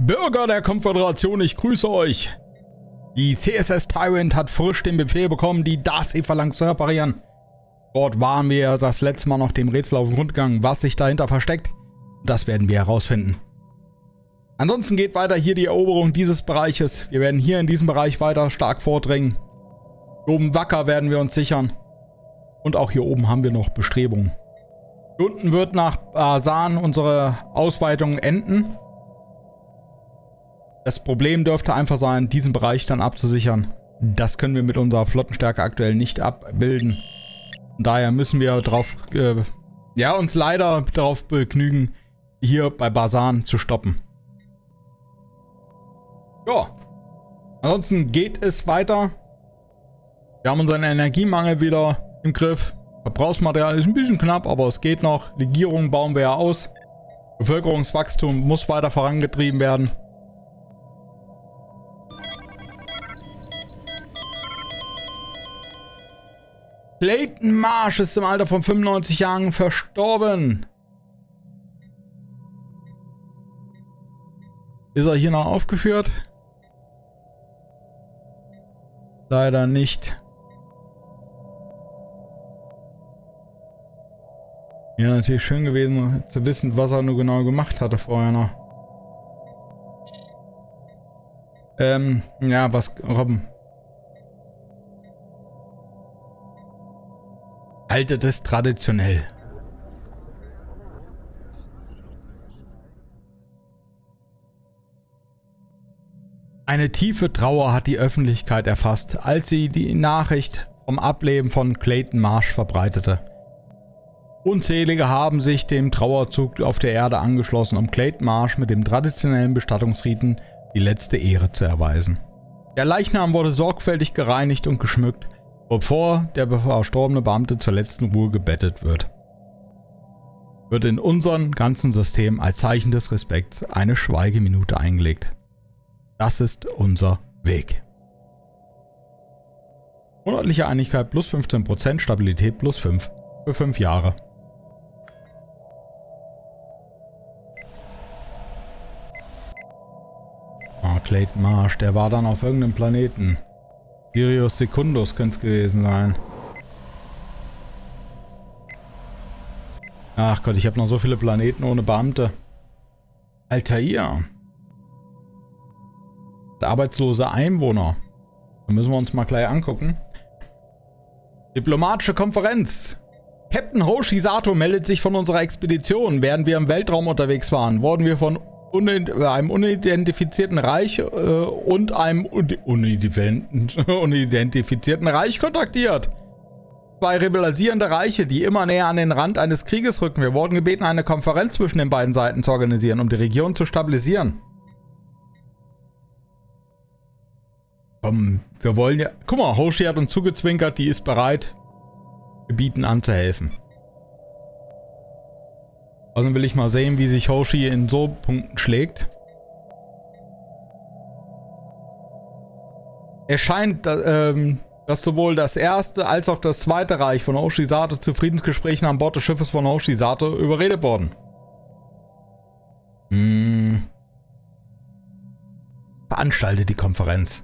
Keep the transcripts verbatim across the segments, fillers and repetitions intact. Bürger der Konföderation, ich grüße euch. Die C S S Tyrant hat frisch den Befehl bekommen, die D'Arsay-Phalanx zu reparieren. Dort waren wir das letzte Mal noch dem Rätsel auf den Grund gegangen, was sich dahinter versteckt. Das werden wir herausfinden. Ansonsten geht weiter hier die Eroberung dieses Bereiches. Wir werden hier in diesem Bereich weiter stark vordringen. Hier oben Wacker werden wir uns sichern. Und auch hier oben haben wir noch Bestrebungen. Hier unten wird nach Basan unsere Ausweitung enden. Das Problem dürfte einfach sein, diesen Bereich dann abzusichern. Das können wir mit unserer Flottenstärke aktuell nicht abbilden. Und daher müssen wir drauf, äh, ja, uns leider darauf begnügen, hier bei Basan zu stoppen. Ja, ansonsten geht es weiter. Wir haben unseren Energiemangel wieder im Griff. Verbrauchsmaterial ist ein bisschen knapp, aber es geht noch. Legierung bauen wir ja aus. Bevölkerungswachstum muss weiter vorangetrieben werden. Clayton Marsh ist im Alter von fünfundneunzig Jahren verstorben. Ist er hier noch aufgeführt? Leider nicht. Ja, natürlich schön gewesen zu wissen, was er nur genau gemacht hatte vorher noch. Ähm, ja, was, Robben. Haltet es traditionell. Eine tiefe Trauer hat die Öffentlichkeit erfasst, als sie die Nachricht vom Ableben von Clayton Marsh verbreitete. Unzählige haben sich dem Trauerzug auf der Erde angeschlossen, um Clayton Marsh mit dem traditionellen Bestattungsriten die letzte Ehre zu erweisen. Der Leichnam wurde sorgfältig gereinigt und geschmückt, bevor der verstorbene Beamte zur letzten Ruhe gebettet wird. Wird in unserem ganzen System als Zeichen des Respekts eine Schweigeminute eingelegt. Das ist unser Weg. Monatliche Einigkeit plus fünfzehn Prozent, Stabilität plus fünf für fünf Jahre. Ah, Clayton Marsh, der war dann auf irgendeinem Planeten. Sirius Secundus könnte es gewesen sein. Ach Gott, ich habe noch so viele Planeten ohne Beamte. Altair. Arbeitslose Einwohner. Da müssen wir uns mal gleich angucken. Diplomatische Konferenz. Captain Hoshi Sato meldet sich von unserer Expedition. Während wir im Weltraum unterwegs waren, wurden wir von einem unidentifizierten Reich äh, und einem unidentifizierten Reich kontaktiert. Zwei rivalisierende Reiche, die immer näher an den Rand eines Krieges rücken. Wir wurden gebeten, eine Konferenz zwischen den beiden Seiten zu organisieren, um die Region zu stabilisieren. Komm, wir wollen ja... Guck mal, Hoshi hat uns zugezwinkert, die ist bereit, Gebieten anzuhelfen. Also will ich mal sehen, wie sich Hoshi in so Punkten schlägt. Es scheint, dass, ähm, dass sowohl das erste als auch das zweite Reich von Hoshi Sato zu Friedensgesprächen an Bord des Schiffes von Hoshi Sato überredet wurden. Hm. Veranstalte die Konferenz.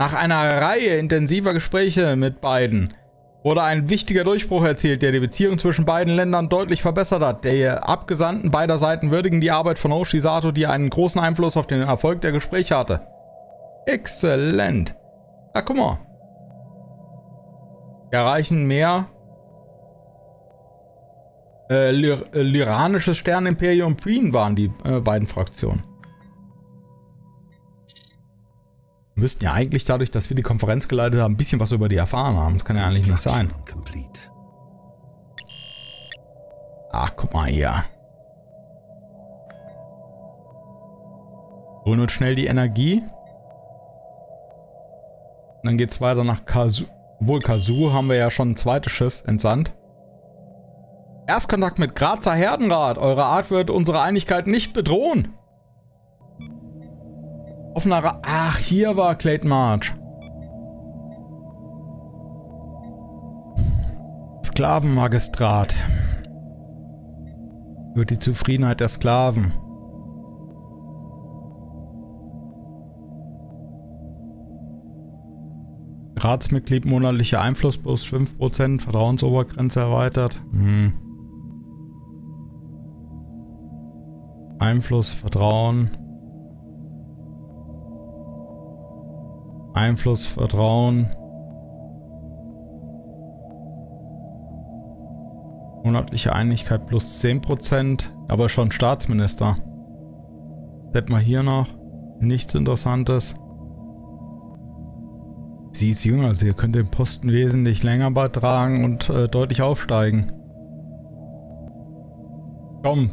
Nach einer Reihe intensiver Gespräche mit beiden wurde ein wichtiger Durchbruch erzielt, der die Beziehung zwischen beiden Ländern deutlich verbessert hat. Die Abgesandten beider Seiten würdigen die Arbeit von Hoshi Sato, die einen großen Einfluss auf den Erfolg der Gespräche hatte. Exzellent. Na, guck mal. Wir erreichen mehr. Äh, Lir Lyranisches Sternenimperium und Prien waren die äh, beiden Fraktionen. Wir müssten ja eigentlich dadurch, dass wir die Konferenz geleitet haben, ein bisschen was über die erfahren haben. Das kann ja eigentlich nicht sein. Ach, guck mal hier. Holen uns schnell die Energie. Und dann geht es weiter nach Kazu. Obwohl, Kazu haben wir ja schon ein zweites Schiff entsandt. Erstkontakt mit Grazer Herdenrat. Eure Art wird unsere Einigkeit nicht bedrohen. Ach, hier war Clayton Marsh. Sklavenmagistrat. Wird die Zufriedenheit der Sklaven. Ratsmitglied monatlicher Einfluss plus fünf Prozent, Vertrauensobergrenze erweitert. Hm. Einfluss, Vertrauen. Einfluss, Vertrauen. Monatliche Einigkeit plus zehn Prozent, aber schon Staatsminister. Hätten wir hier noch nichts Interessantes. Sie ist jünger, sie könnte den Posten wesentlich länger beitragen und äh, deutlich aufsteigen. Komm.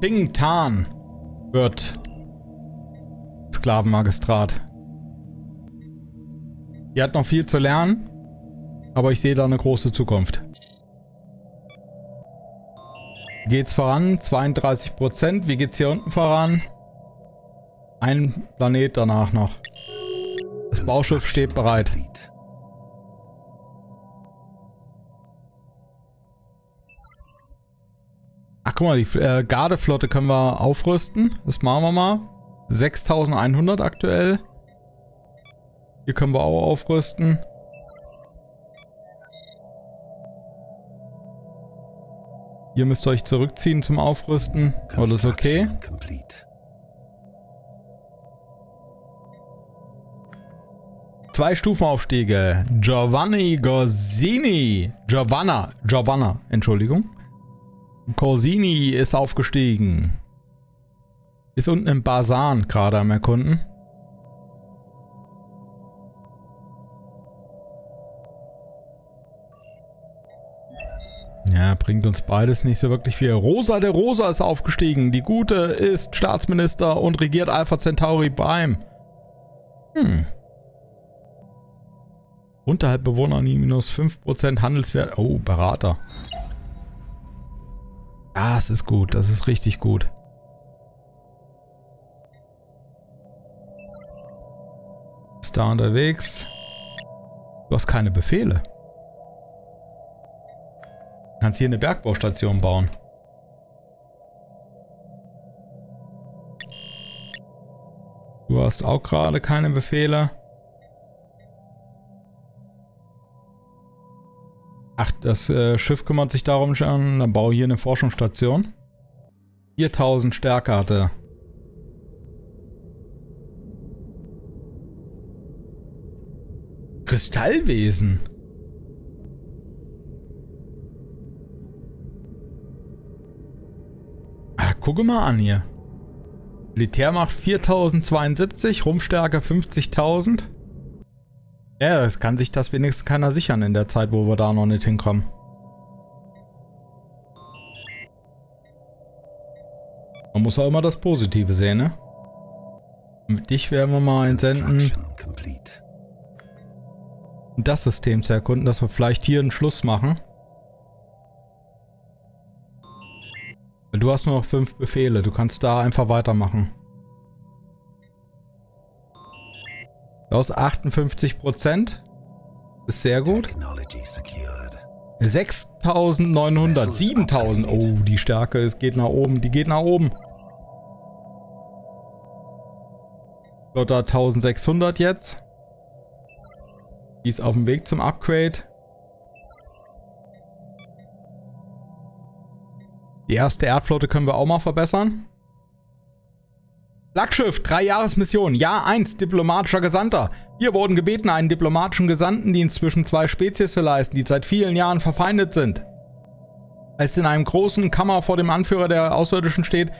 Ping Tan wird Sklavenmagistrat. Die hat noch viel zu lernen, aber ich sehe da eine große Zukunft. Wie geht's voran? zweiunddreißig Prozent. Wie geht's hier unten voran? Ein Planet danach noch. Das Bauschiff steht bereit. Ach guck mal, die äh, Gardeflotte können wir aufrüsten. Das machen wir mal. sechstausendeinhundert aktuell. Hier können wir auch aufrüsten. Ihr müsst euch zurückziehen zum Aufrüsten. Alles okay. Zwei Stufenaufstiege. Giovanni Corsini. Giovanna. Giovanna. Entschuldigung. Corsini ist aufgestiegen. Ist unten im Basan gerade am Erkunden. Ja, bringt uns beides nicht so wirklich viel. Rosa der Rosa ist aufgestiegen. Die Gute ist Staatsminister und regiert Alpha Centauri Prime. Hm. Unterhalb Bewohner nie minus fünf Prozent Handelswert. Oh, Berater. Das ist gut. Das ist richtig gut. Ist da unterwegs. Du hast keine Befehle. Kannst hier eine Bergbaustation bauen. Du hast auch gerade keine Befehle. Ach, das äh, Schiff kümmert sich darum schon. Dann baue hier eine Forschungsstation. viertausend Stärke hatte. Kristallwesen. Gucke mal an hier. Militärmacht viertausendzweiundsiebzig, Rumpfstärke fünfzigtausend. Ja, es kann sich das wenigstens keiner sichern in der Zeit, wo wir da noch nicht hinkommen. Man muss auch immer das Positive sehen, ne? Mit dich werden wir mal entsenden. Und das System zu erkunden, dass wir vielleicht hier einen Schluss machen. Du hast nur noch fünf Befehle, du kannst da einfach weitermachen. Aus achtundfünfzig Prozent ist sehr gut. sechstausendneunhundert, siebentausend. Oh, die Stärke, es geht nach oben, die geht nach oben. Flotte eintausendsechshundert jetzt. Die ist auf dem Weg zum Upgrade. Die erste Erdflotte können wir auch mal verbessern. Flaggschiff, drei Jahres Mission, Jahr eins, diplomatischer Gesandter. Wir wurden gebeten, einen diplomatischen Gesandtendienst zwischen zwei Spezies zu leisten, die seit vielen Jahren verfeindet sind. Als in einem großen Kammer vor dem Anführer der Außerirdischen steht...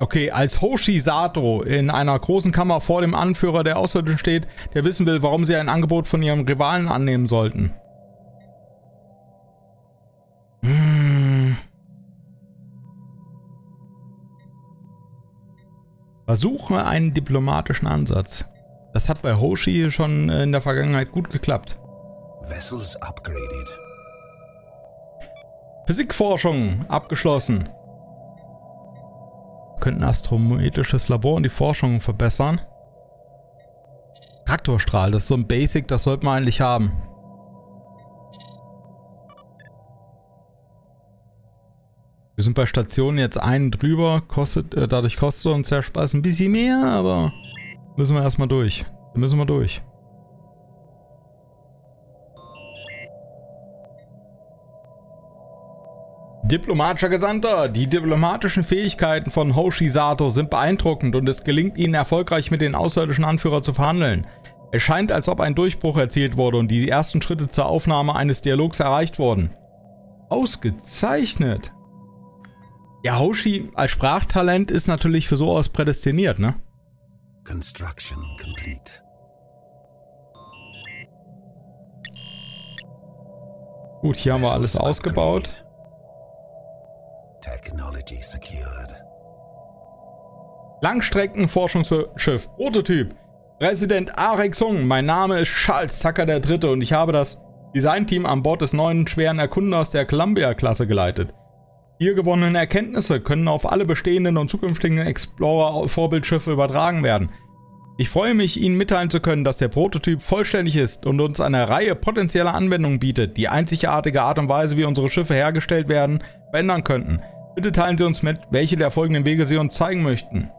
Okay, als Hoshi Sato in einer großen Kammer vor dem Anführer der Außerirdischen steht, der wissen will, warum sie ein Angebot von ihrem Rivalen annehmen sollten. Versuche einen diplomatischen Ansatz. Das hat bei Hoshi schon in der Vergangenheit gut geklappt. Vessels upgraded. Physikforschung abgeschlossen. Wir könnten astronomisches Labor und die Forschung verbessern. Traktorstrahl, das ist so ein Basic, das sollte man eigentlich haben. Wir sind bei Stationen jetzt einen drüber, kostet, äh, dadurch kostet uns der Spaß ein bisschen mehr, aber Müssen wir erstmal durch. Da müssen wir durch. Diplomatischer Gesandter. Die diplomatischen Fähigkeiten von Hoshi Sato sind beeindruckend und es gelingt ihnen erfolgreich mit den außerirdischen Anführern zu verhandeln. Es scheint, als ob ein Durchbruch erzielt wurde und die ersten Schritte zur Aufnahme eines Dialogs erreicht wurden. Ausgezeichnet. Ja, Hoshi als Sprachtalent ist natürlich für sowas prädestiniert, ne? Construction complete. Gut, hier haben wir alles ausgebaut. Technology secured. Langstreckenforschungsschiff, Prototyp. Präsident Arik Sung, mein Name ist Charles Tucker der Dritte und ich habe das Designteam an Bord des neuen schweren Erkunders der Columbia-Klasse geleitet. Hier gewonnene Erkenntnisse können auf alle bestehenden und zukünftigen Explorer-Vorbildschiffe übertragen werden. Ich freue mich, Ihnen mitteilen zu können, dass der Prototyp vollständig ist und uns eine Reihe potenzieller Anwendungen bietet, die einzigartige Art und Weise, wie unsere Schiffe hergestellt werden, verändern könnten. Bitte teilen Sie uns mit, welche der folgenden Wege Sie uns zeigen möchten.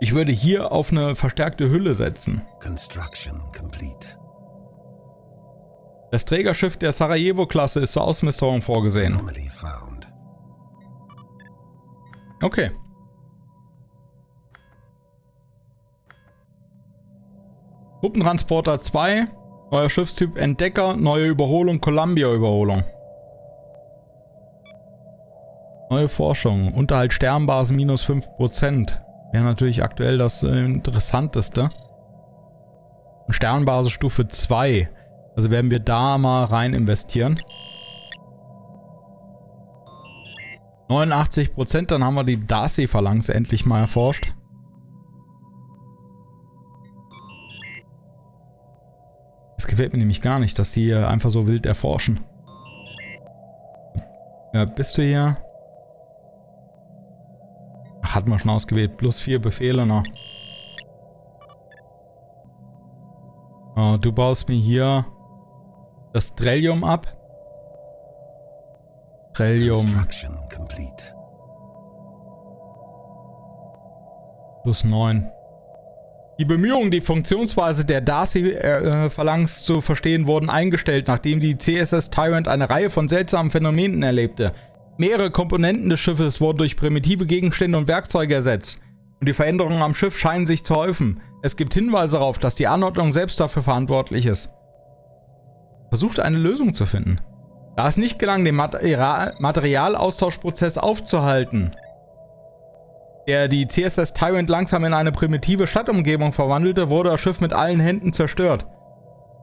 Ich würde hier auf eine verstärkte Hülle setzen. Construction complete. Das Trägerschiff der Sarajevo-Klasse ist zur Ausmusterung vorgesehen. Okay. Truppentransporter zwei, neuer Schiffstyp Entdecker, neue Überholung, Columbia-Überholung. Neue Forschung, Unterhalt Sternbasen minus fünf Prozent. Wäre natürlich aktuell das Interessanteste. Sternbase Stufe zwei. Also werden wir da mal rein investieren. neunundachtzig Prozent, dann haben wir die D'Arsay-Phalanx endlich mal erforscht. Es gefällt mir nämlich gar nicht, dass die hier einfach so wild erforschen. Ja, bist du hier? Ach, hatten wir schon ausgewählt. Plus vier Befehle noch. Oh, du baust mir hier das Drellium ab. Drellium. Plus neun. Die Bemühungen, die Funktionsweise der D'Arsay-Phalanx zu verstehen, wurden eingestellt, nachdem die C S S Tyrant eine Reihe von seltsamen Phänomenen erlebte. Mehrere Komponenten des Schiffes wurden durch primitive Gegenstände und Werkzeuge ersetzt. Und die Veränderungen am Schiff scheinen sich zu häufen. Es gibt Hinweise darauf, dass die Anordnung selbst dafür verantwortlich ist. Versucht eine Lösung zu finden. Da es nicht gelang, den Material Materialaustauschprozess aufzuhalten, der die C S S Tyrant langsam in eine primitive Stadtumgebung verwandelte, wurde das Schiff mit allen Händen zerstört,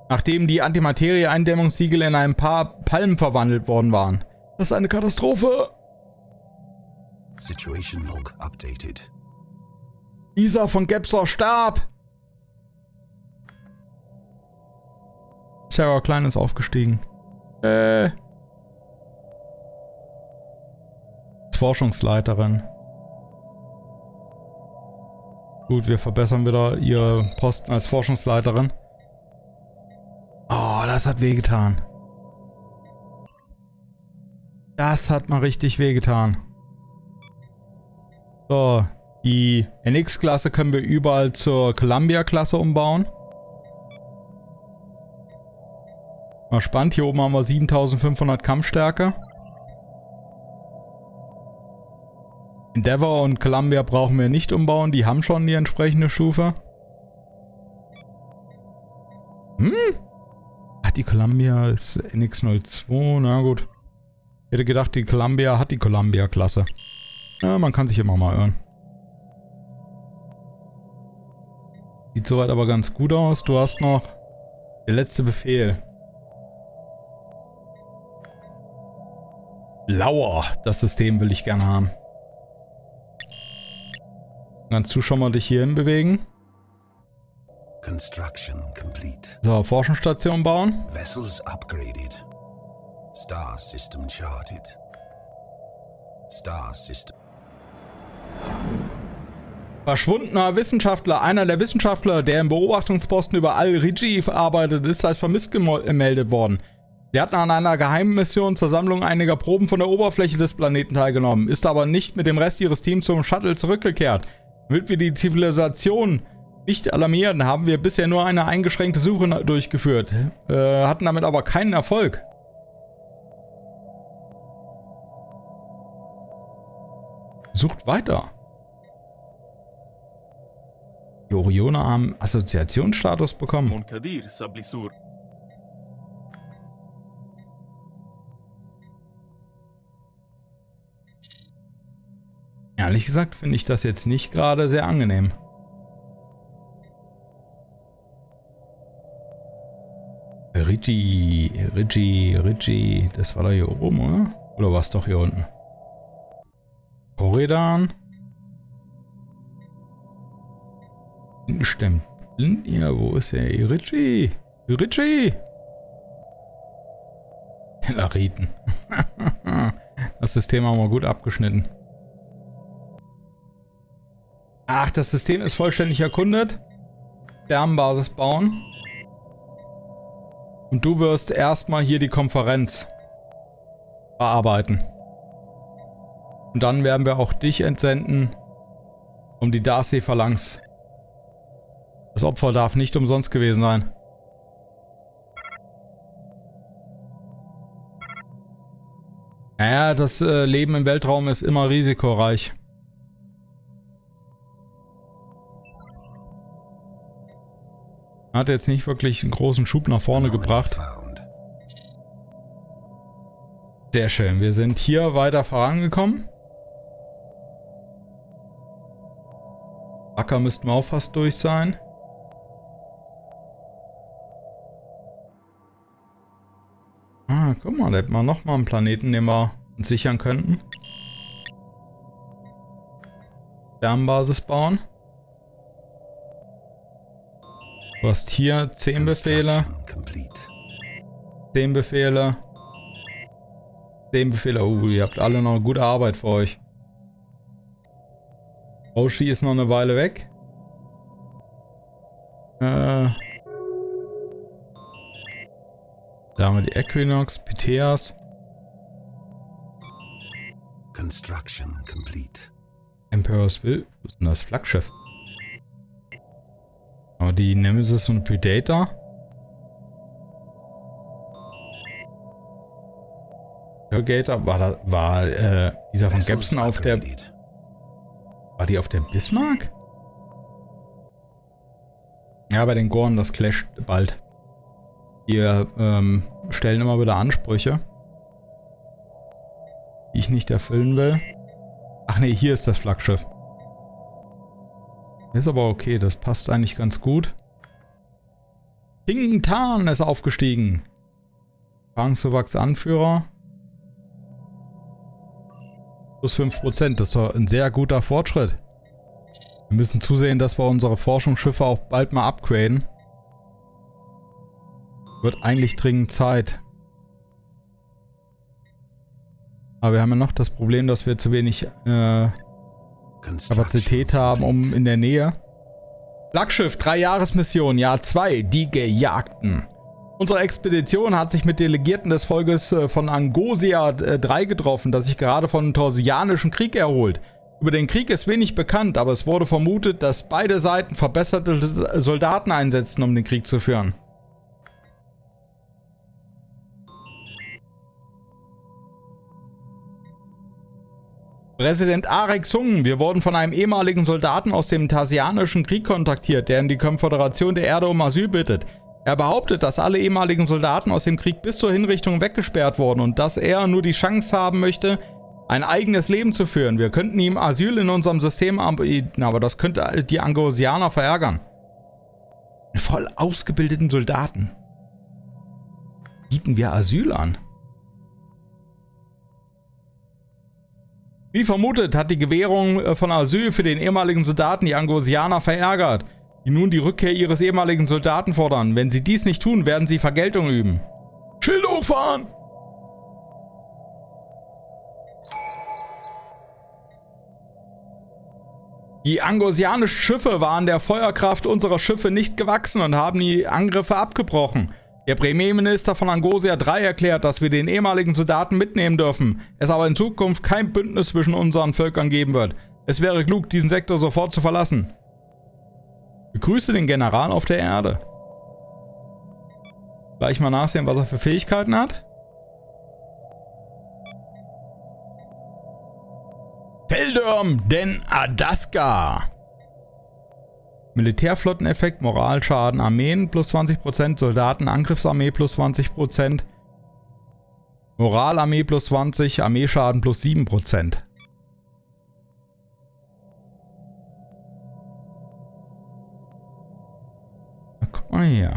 nachdem die Antimaterie-Eindämmungssiegel in ein paar Palmen verwandelt worden waren. Das ist eine Katastrophe! Situation log updated. Isa von Gebser starb! Sarah Klein ist aufgestiegen. Äh. Forschungsleiterin. Gut, wir verbessern wieder ihre Posten als Forschungsleiterin. Oh, das hat wehgetan. Das hat mal richtig wehgetan. So, die N X-Klasse können wir überall zur Columbia-Klasse umbauen. Mal spannend, hier oben haben wir siebentausendfünfhundert Kampfstärke. Endeavor und Columbia brauchen wir nicht umbauen, die haben schon die entsprechende Stufe. Hm? Ach, die Columbia ist N X null zwei, na gut. Ich hätte gedacht, die Columbia hat die Columbia-Klasse. Ja, man kann sich immer mal irren. Sieht soweit aber ganz gut aus. Du hast noch der letzte Befehl. Blauer. Das System will ich gerne haben. Kannst du schon mal dich hierhin bewegen? Construction complete. So, Forschungsstation bauen. Vessels upgraded. Star System charted. Star System. Verschwundener Wissenschaftler. Einer der Wissenschaftler, der im Beobachtungsposten über Al-Rigif arbeitet, ist als vermisst gemeldet worden. Sie hatten an einer geheimen Mission zur Sammlung einiger Proben von der Oberfläche des Planeten teilgenommen, ist aber nicht mit dem Rest ihres Teams zum Shuttle zurückgekehrt. Damit wir die Zivilisation nicht alarmieren, haben wir bisher nur eine eingeschränkte Suche durchgeführt, äh, hatten damit aber keinen Erfolg. Sucht weiter. Die Orioner haben Assoziationsstatus bekommen. Ehrlich gesagt finde ich das jetzt nicht gerade sehr angenehm. Rigi, Rigi, Rigi, das war da hier oben, oder? Oder war es doch hier unten? Koridan. Hinten stimmt. Ja, wo ist der Rigi? Rigi! Helariten. Das System haben wir gut abgeschnitten. Ach, das System ist vollständig erkundet. Sternenbasis bauen. Und du wirst erstmal hier die Konferenz bearbeiten. Und dann werden wir auch dich entsenden, um die D'Arsay-Phalanx. Das Opfer darf nicht umsonst gewesen sein. Naja, das äh, Leben im Weltraum ist immer risikoreich. Hat jetzt nicht wirklich einen großen Schub nach vorne gebracht. Sehr schön, wir sind hier weiter vorangekommen. Acker müssten wir auch fast durch sein. Ah, guck mal, da hätten wir nochmal einen Planeten, den wir uns sichern könnten. Sternenbasis bauen. Du hast hier zehn Befehle, zehn Befehle, zehn Befehle. Oh, ihr habt alle noch gute Arbeit für euch. Hoshi ist noch eine Weile weg. Äh, da haben wir die Equinox, Piteas. Construction complete. Emperor's Will, wo ist denn das Flaggschiff? Aber die Nemesis und Predator. Gator war da, war äh, dieser von Gibson auf der. War die auf der Bismarck? Ja, bei den Goren, das clasht bald. Die ähm, stellen immer wieder Ansprüche, die ich nicht erfüllen will. Ach nee, hier ist das Flaggschiff. Ist aber okay, das passt eigentlich ganz gut. Ping Tan ist aufgestiegen. Rangsowachs Anführer. Plus fünf Prozent, das ist doch ein sehr guter Fortschritt. Wir müssen zusehen, dass wir unsere Forschungsschiffe auch bald mal upgraden. Wird eigentlich dringend Zeit. Aber wir haben ja noch das Problem, dass wir zu wenig... Äh, Kapazität haben, um in der Nähe. Flaggschiff, drei Jahres Mission, Jahr zwei, die Gejagten. Unsere Expedition hat sich mit Delegierten des Volkes von Angosia drei getroffen, das sich gerade vom Tarsianischen Krieg erholt. Über den Krieg ist wenig bekannt, aber es wurde vermutet, dass beide Seiten verbesserte Soldaten einsetzen, um den Krieg zu führen. Präsident Arik Sung, wir wurden von einem ehemaligen Soldaten aus dem Tarsianischen Krieg kontaktiert, der in die Konföderation der Erde um Asyl bittet. Er behauptet, dass alle ehemaligen Soldaten aus dem Krieg bis zur Hinrichtung weggesperrt wurden und dass er nur die Chance haben möchte, ein eigenes Leben zu führen. Wir könnten ihm Asyl in unserem System anbieten, aber das könnte die Angosianer verärgern. Voll ausgebildeten Soldaten. Bieten wir Asyl an? Wie vermutet, hat die Gewährung von Asyl für den ehemaligen Soldaten die Angosianer verärgert, die nun die Rückkehr ihres ehemaligen Soldaten fordern. Wenn sie dies nicht tun, werden sie Vergeltung üben. Schild hochfahren! Die angosianischen Schiffe waren der Feuerkraft unserer Schiffe nicht gewachsen und haben die Angriffe abgebrochen. Der Premierminister von Angosia drei erklärt, dass wir den ehemaligen Soldaten mitnehmen dürfen, es aber in Zukunft kein Bündnis zwischen unseren Völkern geben wird. Es wäre klug, diesen Sektor sofort zu verlassen. Begrüße den General auf der Erde. Gleich mal nachsehen, was er für Fähigkeiten hat. Feldurm den Adaska. Militärflotteneffekt, Moralschaden, Armeen plus zwanzig Prozent, Soldaten, Angriffsarmee plus zwanzig Prozent, Moralarmee plus zwanzig Prozent, Armeeschaden plus sieben Prozent. Na, guck mal hier.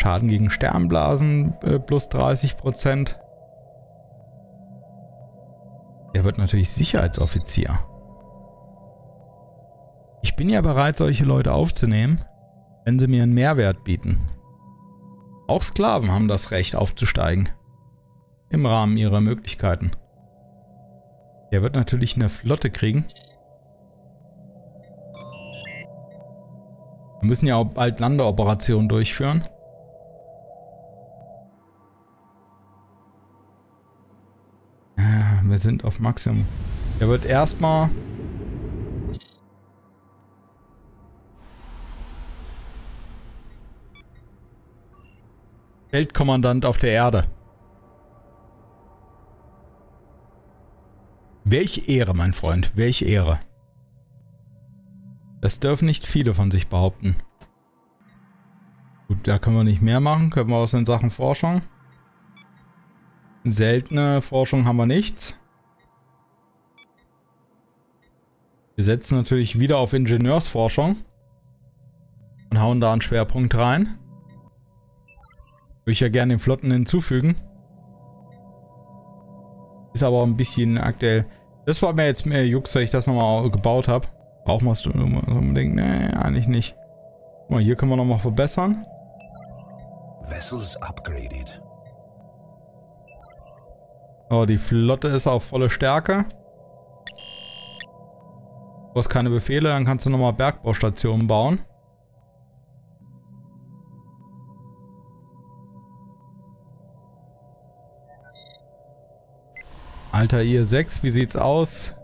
Schaden gegen Sternblasen äh, plus dreißig Prozent. Der wird natürlich Sicherheitsoffizier. Ich bin ja bereit, solche Leute aufzunehmen, wenn sie mir einen Mehrwert bieten. Auch Sklaven haben das Recht, aufzusteigen. Im Rahmen ihrer Möglichkeiten. Der wird natürlich eine Flotte kriegen. Wir müssen ja auch bald Landeoperationen durchführen. Wir sind auf Maximum. Er wird erstmal Feldkommandant auf der Erde. Welche Ehre, mein Freund, welche Ehre. Das dürfen nicht viele von sich behaupten. Gut, da können wir nicht mehr machen. Können wir aus den Sachen Forschung. Seltene Forschung haben wir nichts. Wir setzen natürlich wieder auf Ingenieursforschung und hauen da einen Schwerpunkt rein. Würde ich ja gerne den Flotten hinzufügen. Ist aber ein bisschen aktuell. Das war mir jetzt mehr Jux, dass ich das nochmal gebaut habe. Brauchen wir es unbedingt? Nee, eigentlich nicht. Guck mal, hier können wir nochmal verbessern. Vessels upgraded. Oh, die Flotte ist auf volle Stärke. Du hast keine Befehle, dann kannst du nochmal Bergbaustationen bauen. Altair sechs, wie sieht's aus?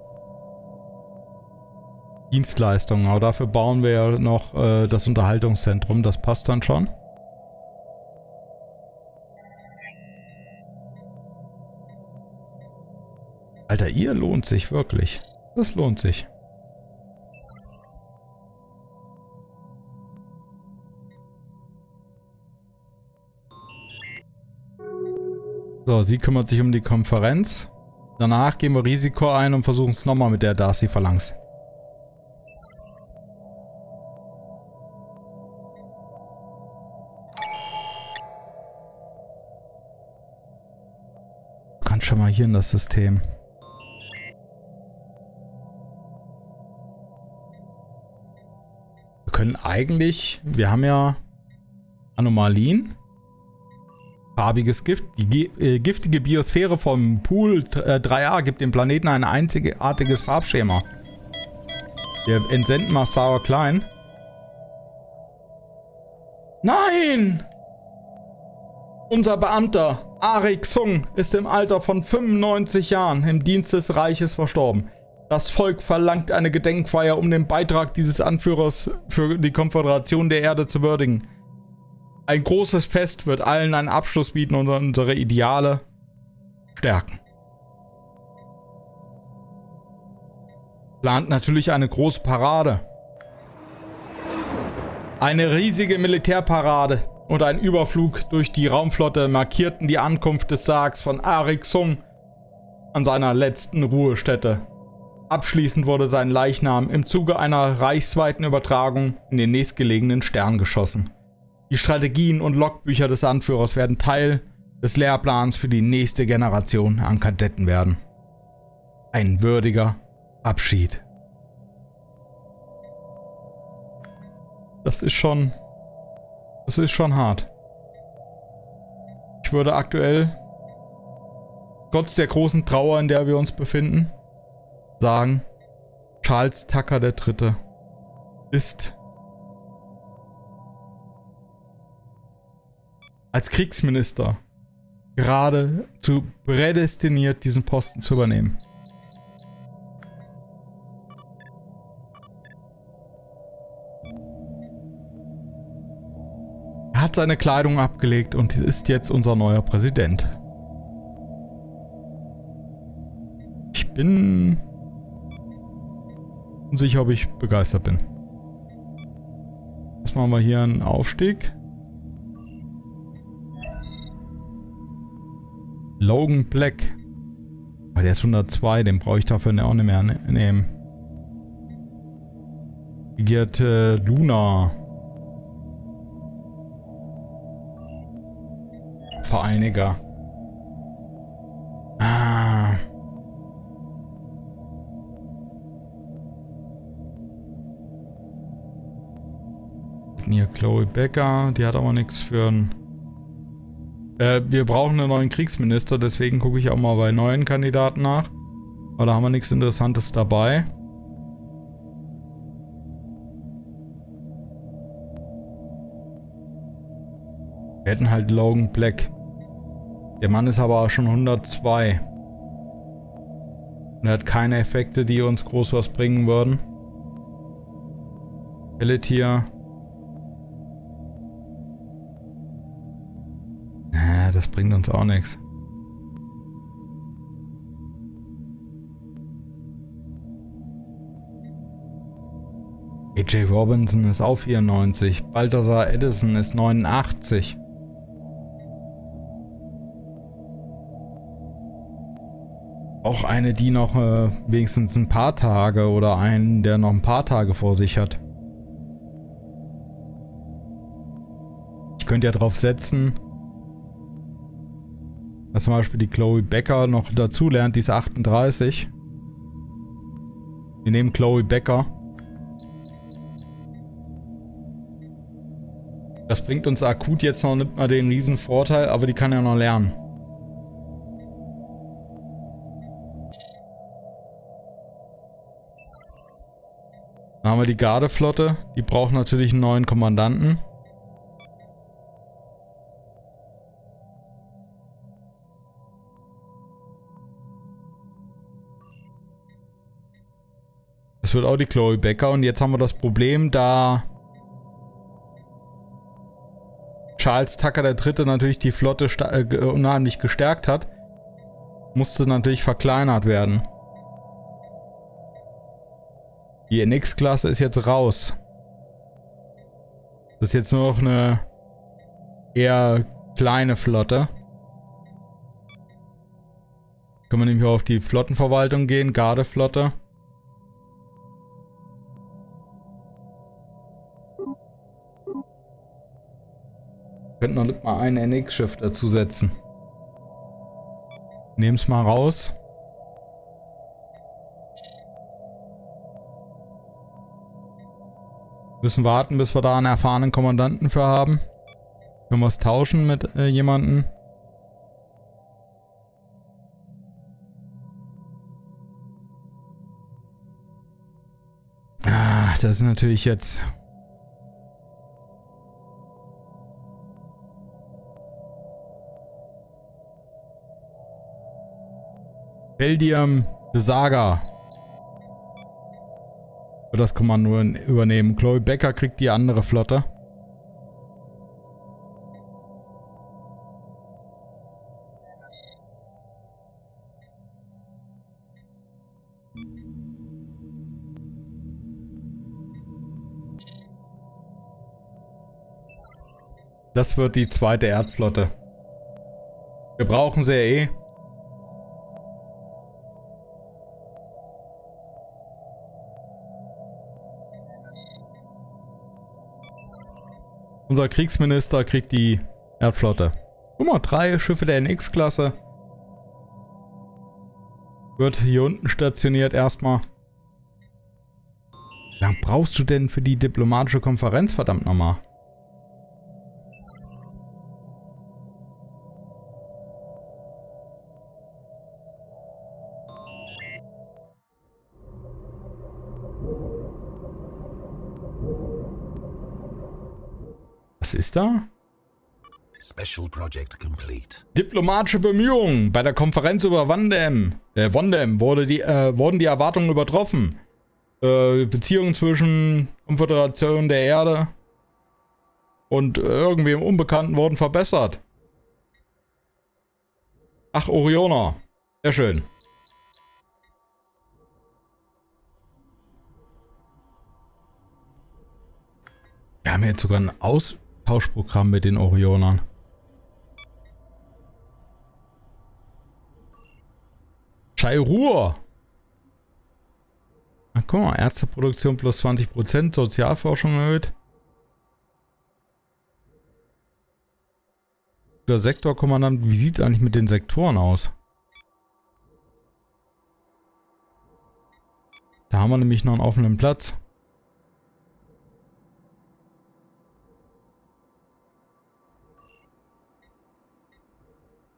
Dienstleistungen, aber dafür bauen wir ja noch äh, das Unterhaltungszentrum, das passt dann schon. Alter, ihr lohnt sich wirklich. Das lohnt sich. So, sie kümmert sich um die Konferenz. Danach gehen wir Risiko ein und versuchen es nochmal mit der D'Arsay Phalanx. Du kannst schon mal hier in das System. Können eigentlich, wir haben ja Anomalien, farbiges Gift, die äh, giftige Biosphäre vom Pool äh, drei a gibt dem Planeten ein einzigartiges Farbschema. Wir entsenden mal Sarah Klein. Nein! Unser Beamter Arik Sung ist im Alter von fünfundneunzig Jahren im Dienst des Reiches verstorben. Das Volk verlangt eine Gedenkfeier, um den Beitrag dieses Anführers für die Konföderation der Erde zu würdigen. Ein großes Fest wird allen einen Abschluss bieten und unsere Ideale stärken. Plant natürlich eine große Parade. Eine riesige Militärparade und ein Überflug durch die Raumflotte markierten die Ankunft des Sargs von Arik Sung an seiner letzten Ruhestätte. Abschließend wurde sein Leichnam im Zuge einer reichsweiten Übertragung in den nächstgelegenen Stern geschossen. Die Strategien und Logbücher des Anführers werden Teil des Lehrplans für die nächste Generation an Kadetten werden. Ein würdiger Abschied. Das ist schon... Das ist schon hart. Ich würde aktuell, trotz der großen Trauer, in der wir uns befinden, sagen, Charles Tucker der Dritte ist als Kriegsminister gerade zu prädestiniert, diesen Posten zu übernehmen. Er hat seine Kleidung abgelegt und ist jetzt unser neuer Präsident. Ich bin unsicher, ob ich begeistert bin. Jetzt machen wir hier einen Aufstieg. Logan Black. Oh, der ist hundertzwei, den brauche ich dafür auch nicht mehr nehmen. Regierte Luna. Vereiniger. Ah. Hier Chloe Becker, die hat aber nichts für ein... Äh, wir brauchen einen neuen Kriegsminister, deswegen gucke ich auch mal bei neuen Kandidaten nach. Aber da haben wir nichts Interessantes dabei. Wir hätten halt Logan Black. Der Mann ist aber schon hundertzwei. Und er hat keine Effekte, die uns groß was bringen würden. Elitier. Das bringt uns auch nichts. A J Robinson ist auf vierundneunzig. Balthasar Edison ist neunundachtzig. Auch eine, die noch äh, wenigstens ein paar Tage oder einen, der noch ein paar Tage vor sich hat. Ich könnte ja drauf setzen, dass zum Beispiel die Chloe Becker noch dazu lernt, die ist achtunddreißig. Wir nehmen Chloe Becker. Das bringt uns akut jetzt noch nicht mal den riesen Vorteil, aber die kann ja noch lernen. Dann haben wir die Gardeflotte, die braucht natürlich einen neuen Kommandanten. Wird auch die Chloe Becker und jetzt haben wir das Problem, da Charles Tucker der Dritte natürlich die Flotte unheimlich gestärkt hat, musste natürlich verkleinert werden. Die N X-Klasse ist jetzt raus. Das ist jetzt nur noch eine eher kleine Flotte. Können wir nämlich auch auf die Flottenverwaltung gehen, Gardeflotte. Wir könnten noch mal ein N X-Schiff dazu setzen. Nehmen es mal raus. Müssen warten, bis wir da einen erfahrenen Kommandanten für haben. Können wir es tauschen mit äh, jemandem. Ah, das ist natürlich jetzt... Beldium Besager wird das Kommando übernehmen. Chloe Becker kriegt die andere Flotte. Das wird die zweite Erdflotte. Wir brauchen sie ja eh. Unser Kriegsminister kriegt die Erdflotte. Guck mal, drei Schiffe der N X-Klasse. Wird hier unten stationiert erstmal. Wie lange brauchst du denn für die diplomatische Konferenz, verdammt nochmal? Ist da? Special Project complete. Diplomatische Bemühungen. Bei der Konferenz über Wandem, äh, Wandem wurde die, äh, wurden die Erwartungen übertroffen. Äh, Beziehungen zwischen Konföderation der Erde und irgendwie im Unbekannten wurden verbessert. Ach, Orioner. Sehr schön. Wir haben jetzt sogar ein Austauschprogramm mit den Orionern. Schei-Ruhr! Na guck mal, Ärzteproduktion plus zwanzig Prozent, Sozialforschung erhöht. Der Sektorkommandant, wie sieht es eigentlich mit den Sektoren aus? Da haben wir nämlich noch einen offenen Platz.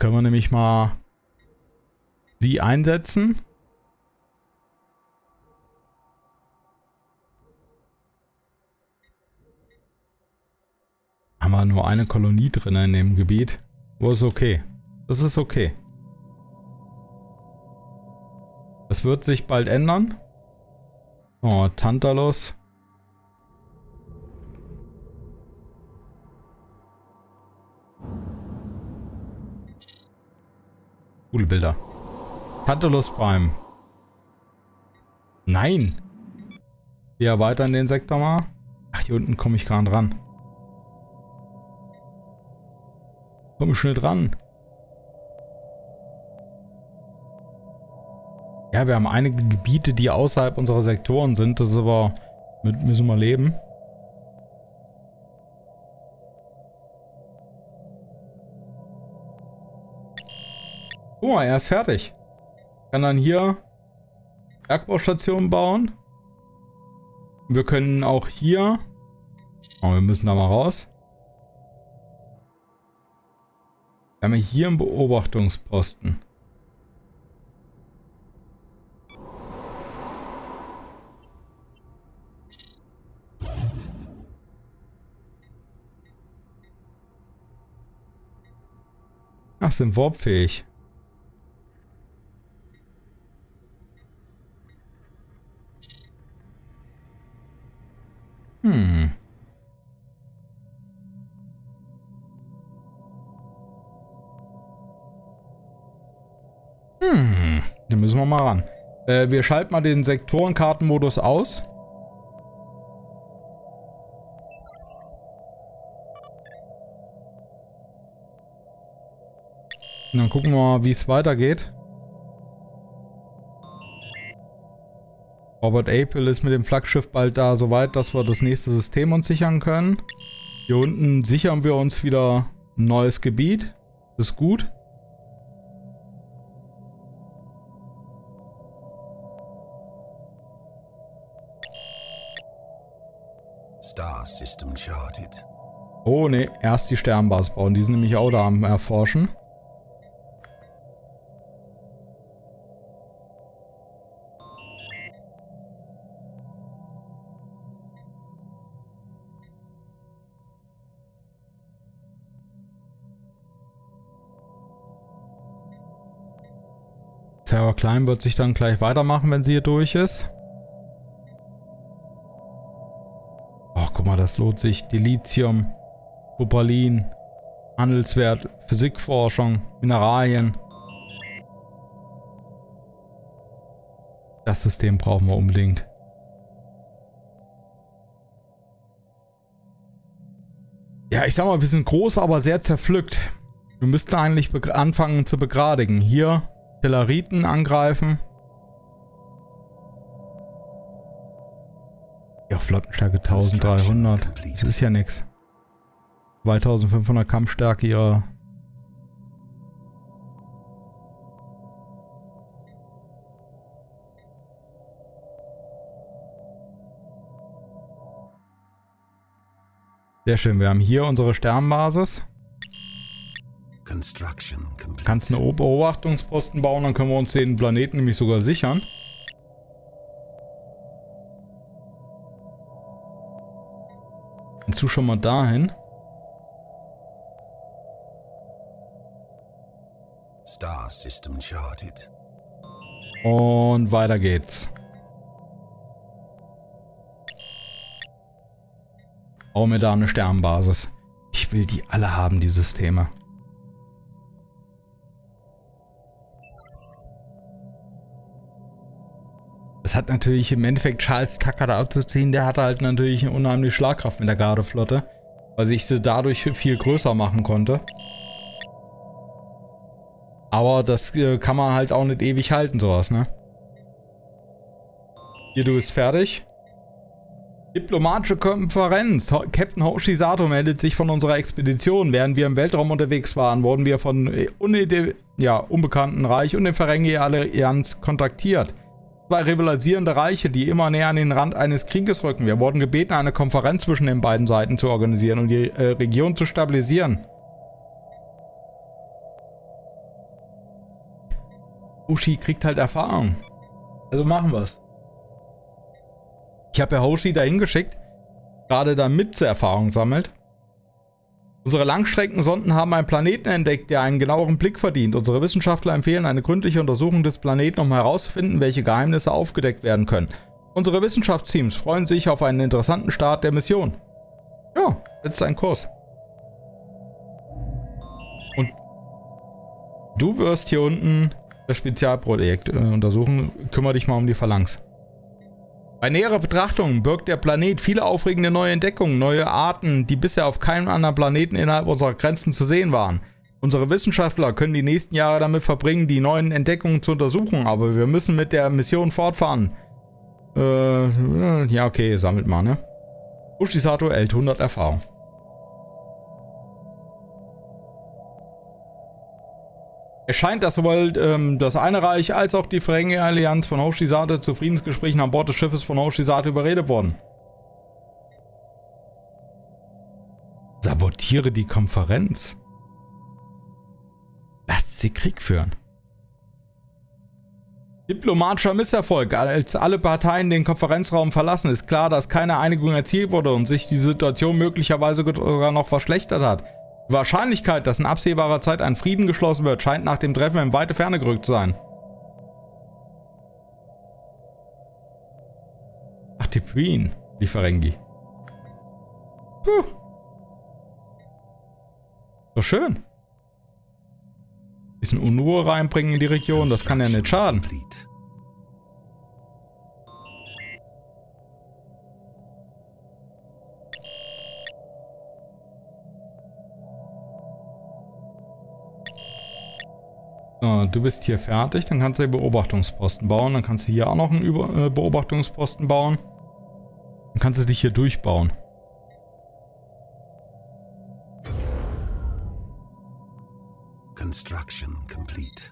Können wir nämlich mal sie einsetzen. Haben wir nur eine Kolonie drin in dem Gebiet. Wo ist okay. Das ist okay. Das wird sich bald ändern. Oh, Tantalos. Coole Bilder. Tantalus Prime. Nein! Wir erweitern den Sektor mal. Ach, hier unten komme ich gar nicht ran. Komme ich schnell ran. Ja, wir haben einige Gebiete, die außerhalb unserer Sektoren sind. Das ist aber... Mit müssen wir leben. Guck mal, er ist fertig. Kann dann hier Bergbaustationen bauen. Wir können auch hier... Oh, wir müssen da mal raus. Wir haben hier einen Beobachtungsposten. Ach, sind warpfähig. Hm. Hm. Da müssen wir mal ran. Äh, wir schalten mal den Sektorenkartenmodus aus. Und dann gucken wir mal, wie es weitergeht. Robert April ist mit dem Flaggschiff bald da soweit, dass wir das nächste System uns sichern können. Hier unten sichern wir uns wieder ein neues Gebiet. Das ist gut. Star System charted. Oh ne, erst die Sternbasis bauen. Die sind nämlich auch da am Erforschen. Sarah Klein wird sich dann gleich weitermachen, wenn sie hier durch ist. Ach, guck mal, das lohnt sich. Dilithium, Opalin, Handelswert, Physikforschung, Mineralien. Das System brauchen wir unbedingt. Ja, ich sag mal, wir sind groß, aber sehr zerpflückt. Wir müssten eigentlich anfangen zu begradigen. Hier... Helariten angreifen. Ja, Flottenstärke dreizehnhundert. Das ist ja nichts. zweitausendfünfhundert Kampfstärke ihrer. Sehr schön, wir haben hier unsere Sternbasis. Construction complete. Kannst eine Beobachtungsposten bauen, dann können wir uns den Planeten nämlich sogar sichern. Hinzu schon mal dahin. Star System charted. Und weiter geht's. Bau mir da eine Sternenbasis. Ich will die alle haben, die Systeme. Das hat natürlich im Endeffekt Charles Tucker da abzuziehen, der hatte halt natürlich eine unheimliche Schlagkraft mit der Gardeflotte, weil sich sie dadurch viel größer machen konnte. Aber das äh, kann man halt auch nicht ewig halten, sowas, ne? Hier, du bist fertig. Diplomatische Konferenz. Captain Hoshi Sato meldet sich von unserer Expedition. Während wir im Weltraum unterwegs waren, wurden wir von un ja, unbekannten Reich und dem Ferengi-Allianz kontaktiert. Zwei rivalisierende Reiche, die immer näher an den Rand eines Krieges rücken. Wir wurden gebeten, eine Konferenz zwischen den beiden Seiten zu organisieren, um die äh, Region zu stabilisieren. Hoshi kriegt halt Erfahrung. Also machen wir's. Ich habe ja Hoshi dahin geschickt, gerade damit sie Erfahrung sammelt. Unsere Langstreckensonden haben einen Planeten entdeckt, der einen genaueren Blick verdient. Unsere Wissenschaftler empfehlen eine gründliche Untersuchung des Planeten, um herauszufinden, welche Geheimnisse aufgedeckt werden können. Unsere Wissenschaftsteams freuen sich auf einen interessanten Start der Mission. Ja, setzt einen Kurs. Und du wirst hier unten das Spezialprojekt äh, untersuchen. Kümmere dich mal um die Phalanx. Bei näherer Betrachtung birgt der Planet viele aufregende neue Entdeckungen, neue Arten, die bisher auf keinem anderen Planeten innerhalb unserer Grenzen zu sehen waren. Unsere Wissenschaftler können die nächsten Jahre damit verbringen, die neuen Entdeckungen zu untersuchen, aber wir müssen mit der Mission fortfahren. Äh, ja okay, sammelt mal, ne? Hoshi Sato erhält hundert Erfahrung. Es scheint, dass sowohl ähm, das eine Reich als auch die Ferengi-Allianz von Hoshi Sato zu Friedensgesprächen an Bord des Schiffes von Hoshi Sato überredet wurden. Sabotiere die Konferenz. Lasst sie Krieg führen. Diplomatischer Misserfolg. Als alle Parteien den Konferenzraum verlassen, ist klar, dass keine Einigung erzielt wurde und sich die Situation möglicherweise sogar noch verschlechtert hat. Die Wahrscheinlichkeit, dass in absehbarer Zeit ein Frieden geschlossen wird, scheint nach dem Treffen in weite Ferne gerückt zu sein. Ach, die Prien, die Ferengi. Puh. So schön. Ein bisschen Unruhe reinbringen in die Region, das kann ja nicht schaden. So, du bist hier fertig, dann kannst du hier Beobachtungsposten bauen, dann kannst du hier auch noch einen Über- Beobachtungsposten bauen. Dann kannst du dich hier durchbauen. Construction complete.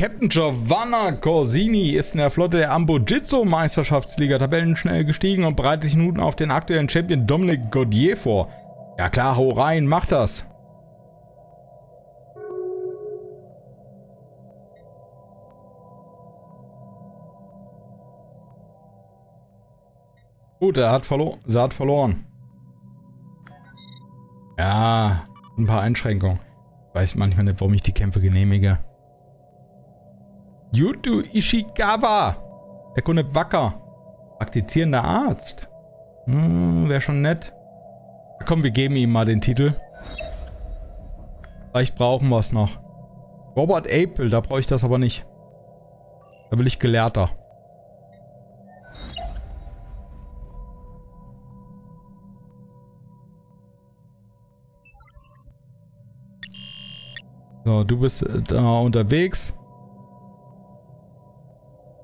Captain Giovanna Corsini ist in der Flotte der Ambo-Jitsu-Meisterschaftsliga tabellenschnell gestiegen und bereitet sich nun auf den aktuellen Champion Dominic Godier vor. Ja klar, hau rein, mach das! Gut, er hat verloren. Sie hat verloren. Ja, ein paar Einschränkungen. Ich weiß manchmal nicht, warum ich die Kämpfe genehmige. Yuto Ishikawa, erkundet Wacker, praktizierender Arzt. Hm, wäre schon nett. Komm, wir geben ihm mal den Titel. Vielleicht brauchen wir es noch. Robert April, da brauche ich das aber nicht. Da will ich Gelehrter. So, du bist da unterwegs.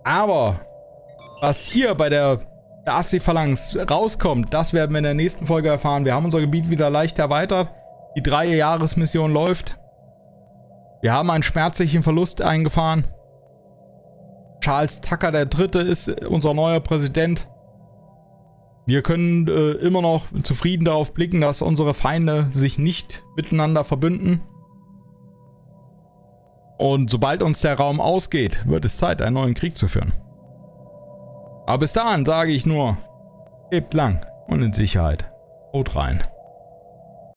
Aber was hier bei der D'Arsay-Phalanx rauskommt, das werden wir in der nächsten Folge erfahren. Wir haben unser Gebiet wieder leicht erweitert. Die drei-Jahres-Mission läuft. Wir haben einen schmerzlichen Verlust eingefahren. Charles Tucker der Dritte ist unser neuer Präsident. Wir können äh, immer noch zufrieden darauf blicken, dass unsere Feinde sich nicht miteinander verbünden. Und sobald uns der Raum ausgeht, wird es Zeit, einen neuen Krieg zu führen. Aber bis dahin sage ich nur, lebt lang. und in Sicherheit. Haut rein.